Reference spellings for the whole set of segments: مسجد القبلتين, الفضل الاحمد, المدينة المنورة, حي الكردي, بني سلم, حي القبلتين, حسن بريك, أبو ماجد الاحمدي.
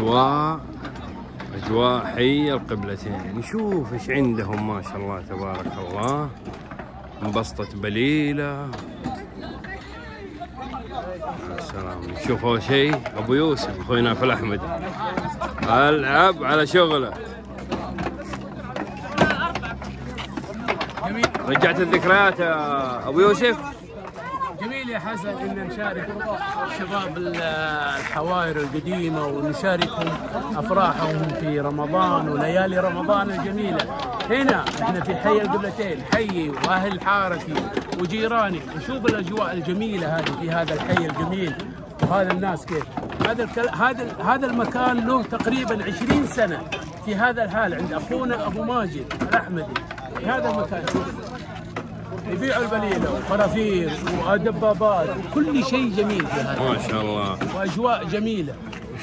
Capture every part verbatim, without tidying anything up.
اجواء اجواء حي القبلتين. نشوف ايش عندهم، ما شاء الله تبارك الله، انبسطت بليله. السلام. شوفوا شيء ابو يوسف اخوينا في الاحمد العب على شغله. رجعت الذكريات يا ابو يوسف. جميل يا حسن ان نشارك شباب الحوائر القديمه ونشاركهم افراحهم في رمضان وليالي رمضان الجميله. هنا احنا في حي القبلتين، حيي واهل حارتي وجيراني، نشوف الاجواء الجميله هذه في هذا الحي الجميل وهذا الناس كيف. هذا هذا هذا المكان له تقريبا عشرين سنه في هذا الحال عند اخونا ابو ماجد الاحمدي. في هذا المكان يبيعوا البليله وفرافير ودبابات وكل شيء جميل في هذا ما شاء الله، واجواء جميله.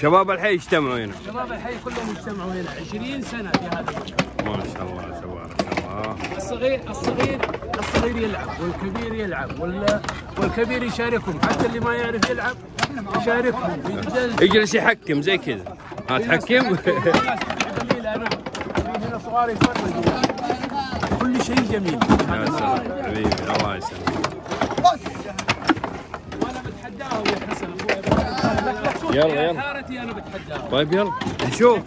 شباب الحي اجتمعوا هنا، شباب الحي كلهم اجتمعوا هنا عشرين سنه في هذا المكان ما شاء الله تبارك الله. الصغير الصغير الصغير يلعب والكبير يلعب ولا والكبير يشاركهم، حتى اللي ما يعرف يلعب يشاركهم، يجلس يحكم زي كذا. ها تحكم؟ هنا صغار يفرجوا كل شيء جميل. يا سلام حبيبي الله يسلمك. وانا بتحداهم يا حسن ابوي. يلا يلا. حارتي انا بتحداهم. طيب يلا نشوف.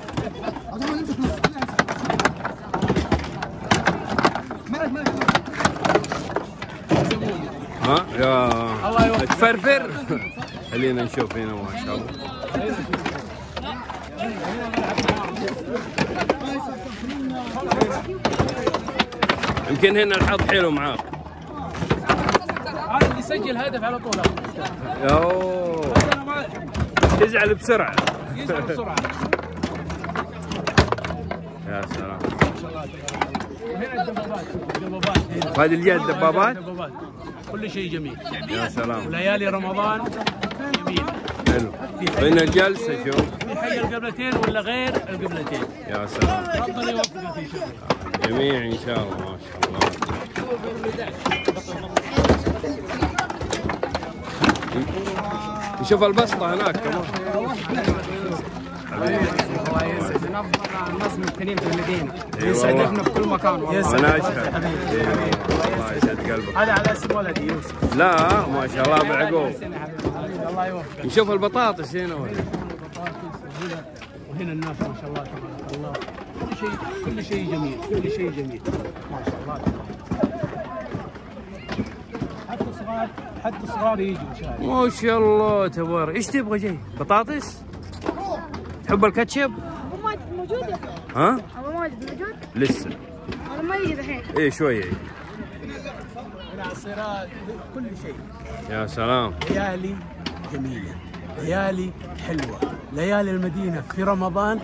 ها يا الله يوفقك. تفرفر. خلينا نشوف هنا ما شاء الله. يمكن هنا الحظ حلو معاك. هذا اللي يسجل هدف على طول. اوه يزعل بسرعه. يزعل بسرعه. يا سلام. هنا الدبابات، الدبابات هنا. وهذه اللي جايه الدبابات؟ الدبابات. كل شيء جميل. يا سلام. وليالي رمضان جميل. حلو. هنا الجلسه شوف. في حي القبلتين ولا غير القبلتين؟ يا سلام. ربنا يوفقك ان شاء الله. جميع ان شاء الله ما شاء الله. نشوف البسطه هناك كمان. الله يسعدك، افضل الناس ممثلين في المدينه. يسعدنا في كل مكان والله. انا اشهد. الله يسعد قلبك. هذا على اسم ولدي يوسف. لا ما شاء الله ابو يعقوب. الله يوفقك. نشوف البطاطس هنا وهنا. وهنا وهنا الناس ما شاء الله تبارك الله. كل شيء كل شيء جميل، كل شيء جميل ما شاء الله تبارك. حتى صغار حتى صغار يجوا ما شاء الله تبارك. ايش تبغى جاي؟ بطاطس؟ تحب الكاتشب؟ ابو ماجد موجود يا اخي؟ ها؟ ابو ماجد موجود؟ لسه انا ما يجي الحين. ايه شويه يجي. العصيرات كل شيء. يا سلام. ليالي جميله، ليالي حلوه، ليالي المدينه في رمضان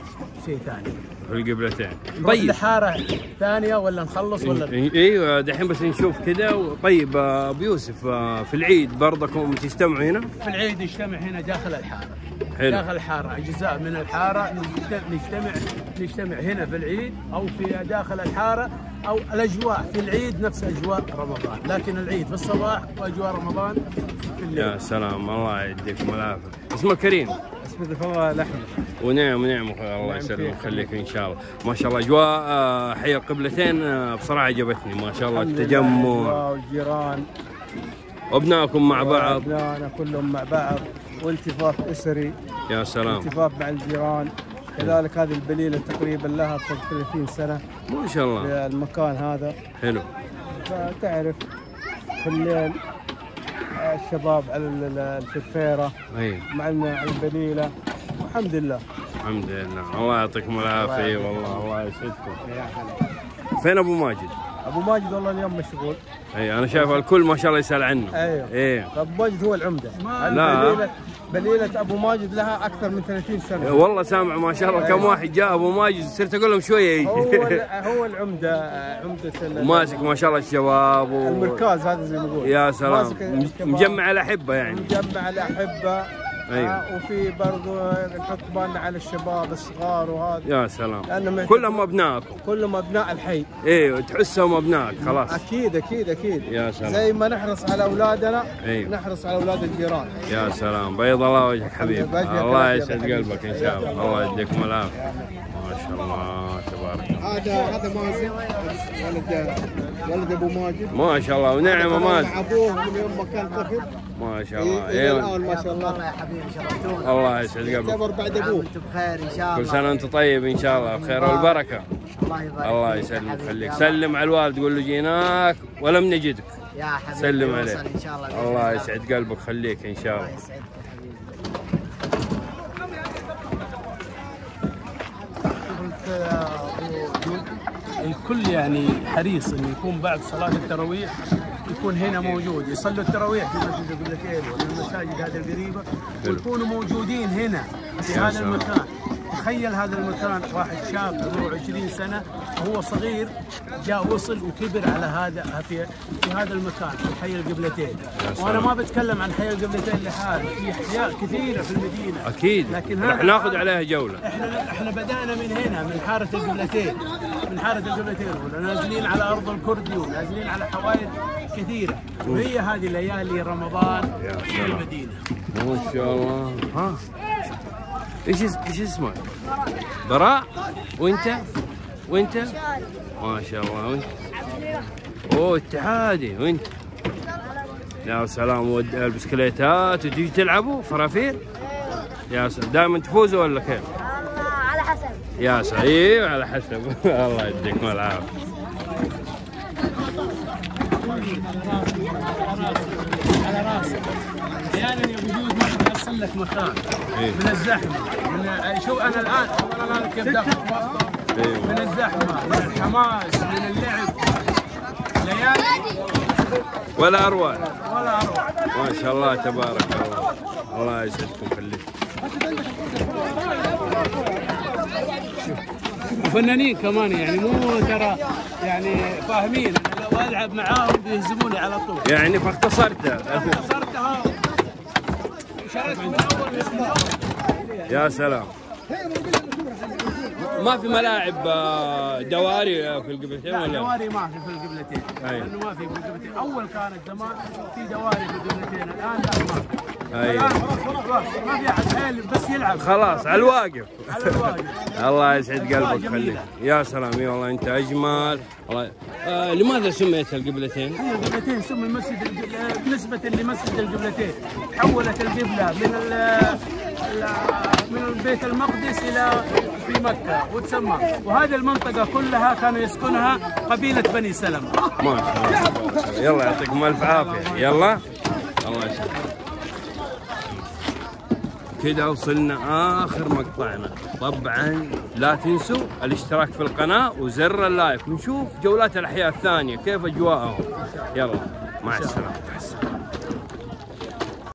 شيء ثاني. في القبلتين. طيب الحاره ثانيه ولا نخلص ولا؟ ايوه دحين بس نشوف كذا. طيب ابو يوسف في العيد برضكم تجتمعوا هنا؟ في العيد نجتمع هنا داخل الحاره. حلو. داخل الحاره اجزاء من الحاره نجتمع نجتمع هنا في العيد او في داخل الحاره، او الاجواء في العيد نفس اجواء رمضان، لكن العيد في الصباح واجواء رمضان في الليل. يا سلام الله يديكم العافيه. اسمك كريم؟ اسمي الفضل الاحمد. ونعم ونعم الله يسلمك ويخليك ان شاء الله. ما شاء الله اجواء حي القبلتين بصراحه عجبتني ما شاء الله. التجمع والجيران وابنائكم مع بعض، ابنائنا كلهم مع بعض، والتفاف اسري. يا سلام. التفاف مع الجيران كذلك. هذه البليله تقريبا لها فوق ثلاثين سنه ما شاء الله المكان هذا. حلو. فتعرف في الليل الشباب على الفرفيره مع البليله. الحمد لله الحمد لله. الله يعطيكم العافيه والله. الله يسعدكم. فين ابو ماجد؟ ابو ماجد والله اليوم مشغول. اي انا شايف الكل ما شاء الله يسال عنه. ايوه ايه ابو ماجد هو العمده. لا بليلة, بليله ابو ماجد لها اكثر من ثلاثين سنه والله. سامع ما شاء الله كم واحد جاء ابو ماجد صرت اقول لهم شويه يجي. هو هو العمده عمده ماسك ما شاء الله الشباب و... المركز هذا زي ما نقول. يا سلام. مجمع الاحبه يعني. مجمع الاحبه أيوة. وفي برضه الحقبان على الشباب الصغار وهذا. يا سلام، كلهم ابنائكم؟ كلهم ابناء الحي. ايوه، تحسهم ابنائك خلاص. اكيد اكيد اكيد. يا سلام، زي ما نحرص على اولادنا أيوة. نحرص على اولاد الجيران. يا سلام، بيض الله وجهك حبيبي، الله يسعد قلبك ان شاء الله، الله يديكم العافيه. ما شاء الله تبارك الله. هذا هذا مازن ولد ولد ابو ماجد، ما شاء الله ونعمه مازن. ابوه من يوم ما كان طفل ما شاء الله. ايوه ما شاء الله. الله يا حبيبي شرفتونا، الله يسعد قلبك. يعتبر بعد ابوه. انتم بخير ان شاء الله، كل سنه وانت طيب ان شاء الله بخير والبركه. الله يبارك، الله يسلمك ويخليك. سلم على الوالد قول له جيناك ولم نجدك يا حبيبي. سلم عليه ان شاء الله، الله يسعد قلبك خليك ان شاء الله. الله يسعدك حبيبي. الكل يعني حريص انه يكون بعد صلاه التراويح يكون هنا موجود، يصلوا التراويح في مسجد القبلتين ولا المساجد هذه القريبه، ويكونوا موجودين هنا في هذا المكان. تخيل هذا المكان، واحد شاب عمره عشرين سنه وهو صغير جاء وصل وكبر على هذا في في هذا المكان في حي القبلتين. وانا ما بتكلم عن حي القبلتين لحاله، في احياء كثيره في المدينه اكيد، لكن راح ناخذ عليها جوله. احنا احنا بدانا من هنا من حاره القبلتين، من حاره القبلتين ونازلين على ارض الكردي ونازلين على حوائط كثيره، وهي هذه ليالي رمضان في المدينه. ما شاء الله. ها ايش ايش اسمك؟ براء. وانت؟ وانت؟ ما شاء الله. وانت؟ اوه اتحادي. وانت؟ يا سلام، ودي البسكليتات وتجي تلعبوا فرافير؟ يا سلام، دائما تفوزوا ولا كيف؟ والله على حسب. يا سلام، على حسب. الله يديكم العافيه. على راسك. احيانا يا وجود ما يحصل لك مكان من الزحمه، من شو انا الان انا كيف دخلت من الزحمه من الحماس من اللعب ليالي ولا اروع ولا اروع. ما شاء الله تبارك الله، الله يسعدكم خليك. وفنانين كمان يعني، مو ترى يعني فاهمين، لو العب معاهم بيهزموني على طول يعني. فاختصرتها اختصرتها وشاركت من اول للنهايه. يا سلام، ما في ملاعب دواري في القبلتين ولا؟ دواري ما في في القبلتين، لانه ما في في القبلتين. اول كانت زمان في دواري في القبلتين، الان لا ما في. ايوه ما في احد حيل، بس يلعب خلاص على الواقف. على الواقف. الله يسعد قلبك خليك. يا سلام، اي والله انت اجمل. الله. آه لماذا سميت القبلتين؟ هي القبلتين سمي المسجد بالنسبه لمسجد القبلتين، تحولت القبله من من بيت المقدس الى في مكه وتسمى، وهذه المنطقه كلها كانوا يسكنها قبيله بني سلم. ما شاء الله، يلا يعطيكم الف عافيه. يلا الله يسلمك. كده وصلنا آخر مقطعنا. طبعا لا تنسوا الاشتراك في القناة وزر اللايك، ونشوف جولات الأحياء الثانية كيف أجواءهم. يلا مع السلامة.